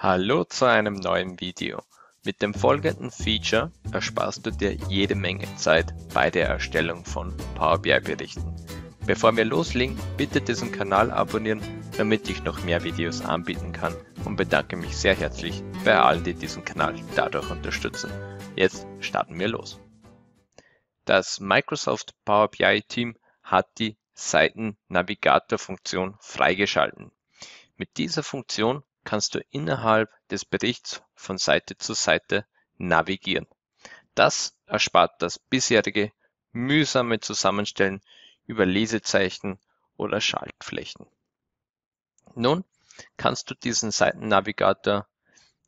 Hallo zu einem neuen Video. Mit dem folgenden Feature ersparst du dir jede Menge Zeit bei der Erstellung von Power BI Berichten. Bevor wir loslegen, bitte diesen Kanal abonnieren, damit ich noch mehr Videos anbieten kann, und bedanke mich sehr herzlich bei allen, die diesen Kanal dadurch unterstützen. Jetzt starten wir los. Das Microsoft Power BI Team hat die Seiten-Navigator-Funktion freigeschalten. Mit dieser Funktion kannst du innerhalb des Berichts von Seite zu Seite navigieren. Das erspart das bisherige mühsame Zusammenstellen über Lesezeichen oder Schaltflächen. Nun kannst du diesen Seitennavigator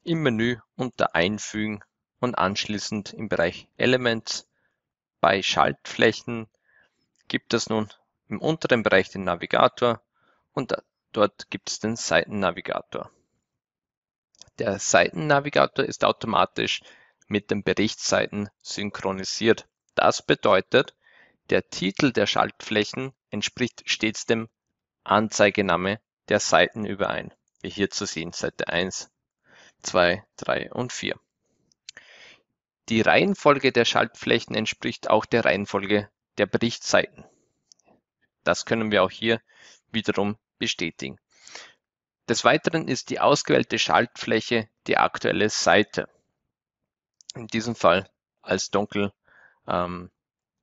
im Menü unter Einfügen und anschließend im Bereich Elements bei Schaltflächen gibt es nun im unteren Bereich den Navigator und dort gibt es den Seitennavigator. Der Seitennavigator ist automatisch mit den Berichtsseiten synchronisiert. Das bedeutet, der Titel der Schaltflächen entspricht stets dem Anzeigename der Seiten überein, wie hier zu sehen, Seite 1, 2, 3 und 4. Die Reihenfolge der Schaltflächen entspricht auch der Reihenfolge der Berichtsseiten. Das können wir auch hier wiederum bestätigen. Des Weiteren ist die ausgewählte Schaltfläche die aktuelle Seite, in diesem Fall als dunkel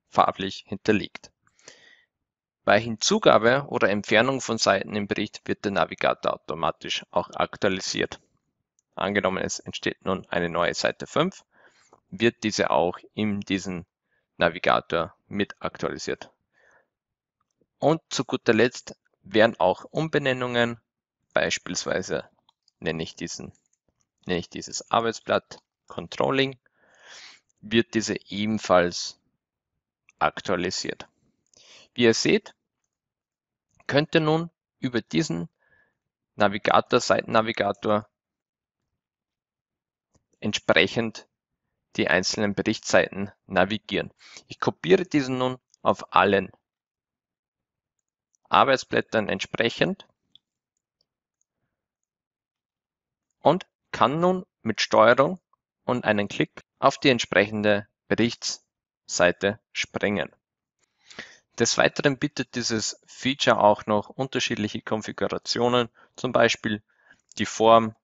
farblich hinterlegt. Bei Hinzugabe oder Entfernung von Seiten im Bericht wird der Navigator automatisch auch aktualisiert. Angenommen, es entsteht nun eine neue Seite 5, wird diese auch in diesem Navigator mit aktualisiert. Und zu guter Letzt werden auch Umbenennungen, beispielsweise nenne ich dieses Arbeitsblatt Controlling, wird diese ebenfalls aktualisiert. Wie ihr seht, könnt ihr nun über diesen Navigator, Seitennavigator, entsprechend die einzelnen Berichtsseiten navigieren. Ich kopiere diesen nun auf allen Arbeitsblättern entsprechend und kann nun mit Steuerung und einem Klick auf die entsprechende Berichtsseite springen. Des Weiteren bietet dieses Feature auch noch unterschiedliche Konfigurationen, zum Beispiel die Form,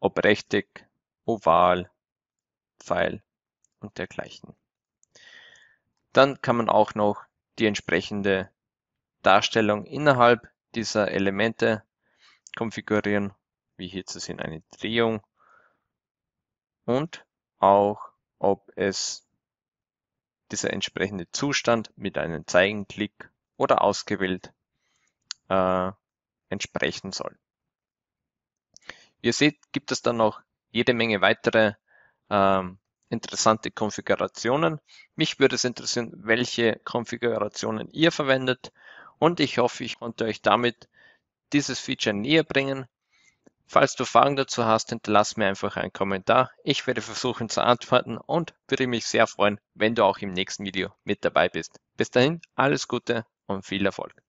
ob Rechteck, Oval, Pfeil und dergleichen. Dann kann man auch noch die entsprechende Darstellung innerhalb dieser Elemente konfigurieren, wie hier zu sehen, eine Drehung, und auch, ob es dieser entsprechende Zustand mit einem Zeigenklick oder ausgewählt entsprechen soll. Wie ihr seht, gibt es dann noch jede Menge weitere interessante Konfigurationen. Mich würde es interessieren, welche Konfigurationen ihr verwendet, und ich hoffe, ich konnte euch damit dieses Feature näher bringen. Falls du Fragen dazu hast, hinterlass mir einfach einen Kommentar. Ich werde versuchen zu antworten und würde mich sehr freuen, wenn du auch im nächsten Video mit dabei bist. Bis dahin, alles Gute und viel Erfolg.